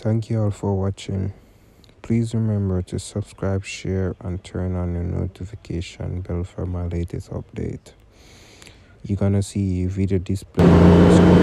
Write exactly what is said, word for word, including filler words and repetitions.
Thank you all for watching. Please remember to subscribe, share, and turn on your notification bell for my latest update. You're gonna see a video display on the screen.